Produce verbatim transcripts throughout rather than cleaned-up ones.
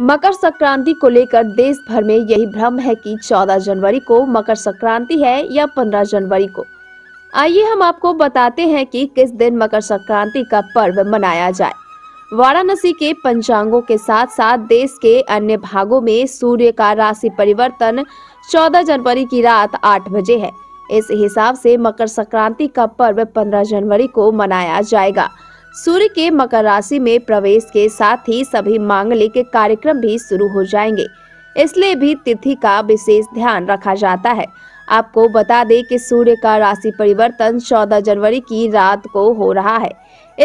मकर संक्रांति को लेकर देश भर में यही भ्रम है कि चौदह जनवरी को मकर संक्रांति है या पंद्रह जनवरी को। आइए हम आपको बताते हैं कि किस दिन मकर संक्रांति का पर्व मनाया जाए। वाराणसी के पंचांगों के साथ साथ देश के अन्य भागों में सूर्य का राशि परिवर्तन चौदह जनवरी की रात आठ बजे है। इस हिसाब से मकर संक्रांति का पर्व पंद्रह जनवरी को मनाया जाएगा। सूर्य के मकर राशि में प्रवेश के साथ ही सभी मांगलिक कार्यक्रम भी शुरू हो जाएंगे, इसलिए भी तिथि का विशेष ध्यान रखा जाता है। आपको बता दें कि सूर्य का राशि परिवर्तन चौदह जनवरी की रात को हो रहा है,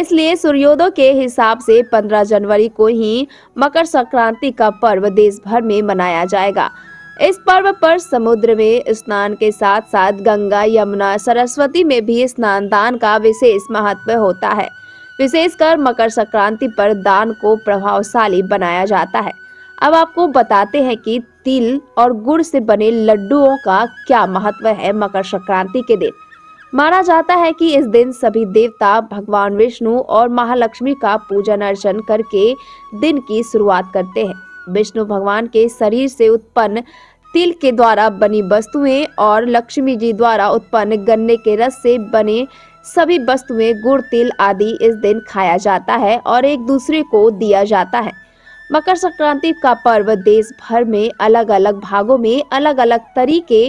इसलिए सूर्योदय के हिसाब से पंद्रह जनवरी को ही मकर संक्रांति का पर्व देश भर में मनाया जाएगा। इस पर्व पर समुद्र में स्नान के साथ साथ गंगा, यमुना, सरस्वती में भी स्नान दान का विशेष महत्व होता है। विशेषकर मकर संक्रांति पर दान को प्रभावशाली बनाया जाता है। अब आपको बताते हैं कि तिल और गुड़ से बने लड्डुओं का क्या महत्व है। मकर संक्रांति के दिन माना जाता है कि इस दिन सभी देवता भगवान विष्णु और महालक्ष्मी का पूजन अर्चन करके दिन की शुरुआत करते हैं। विष्णु भगवान के शरीर से उत्पन्न तिल के द्वारा बनी वस्तुएं और लक्ष्मी जी द्वारा उत्पन्न गन्ने के रस से बने सभी वस्तुएं, गुड़, तिल आदि इस दिन खाया जाता है और एक दूसरे को दिया जाता है। मकर संक्रांति का पर्व देश भर में अलग अलग भागों में अलग अलग तरीके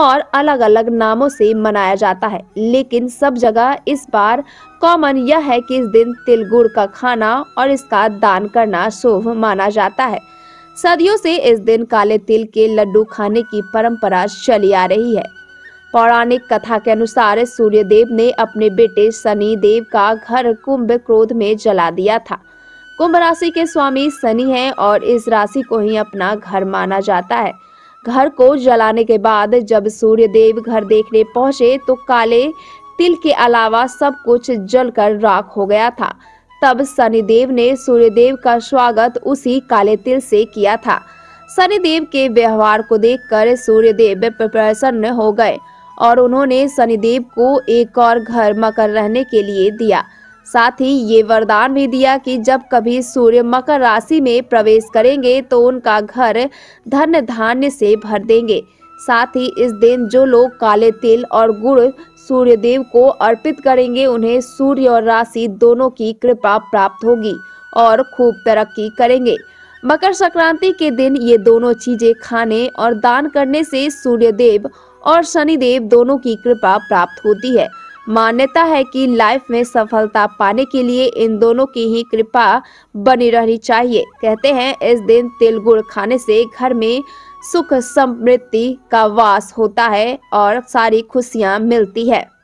और अलग अलग नामों से मनाया जाता है, लेकिन सब जगह इस बार कॉमन यह है कि इस दिन तिल गुड़ का खाना और इसका दान करना शुभ माना जाता है। सदियों से इस दिन काले तिल के लड्डू खाने की परंपरा चली आ रही है। पौराणिक कथा के अनुसार सूर्यदेव ने अपने बेटे शनि देव का घर कुंभ क्रोध में जला दिया था। कुंभ राशि के स्वामी शनि हैं और इस राशि को ही अपना घर माना जाता है। घर को जलाने के बाद जब सूर्यदेव घर देखने पहुंचे तो काले तिल के अलावा सब कुछ जलकर राख हो गया था। तब शनिदेव ने सूर्यदेव का स्वागत उसी काले तिल से किया था। शनिदेव के व्यवहार को देखकर सूर्यदेव प्रसन्न हो गए और उन्होंने शनिदेव को एक और घर मकर रहने के लिए दिया। साथ ही ये वरदान भी दिया कि जब कभी सूर्य मकर राशि में प्रवेश करेंगे तो उनका घर धन धान्य से भर देंगे। साथ ही इस दिन जो लोग काले तिल और गुड़ सूर्यदेव को अर्पित करेंगे उन्हें सूर्य और राशि दोनों की कृपा प्राप्त होगी और खूब तरक्की करेंगे। मकर संक्रांति के दिन ये दोनों चीजें खाने और दान करने से सूर्यदेव और शनिदेव दोनों की कृपा प्राप्त होती है। मान्यता है कि लाइफ में सफलता पाने के लिए इन दोनों की ही कृपा बनी रहनी चाहिए। कहते हैं इस दिन तिल गुड़ खाने से घर में सुख समृद्धि का वास होता है और सारी खुशियां मिलती है।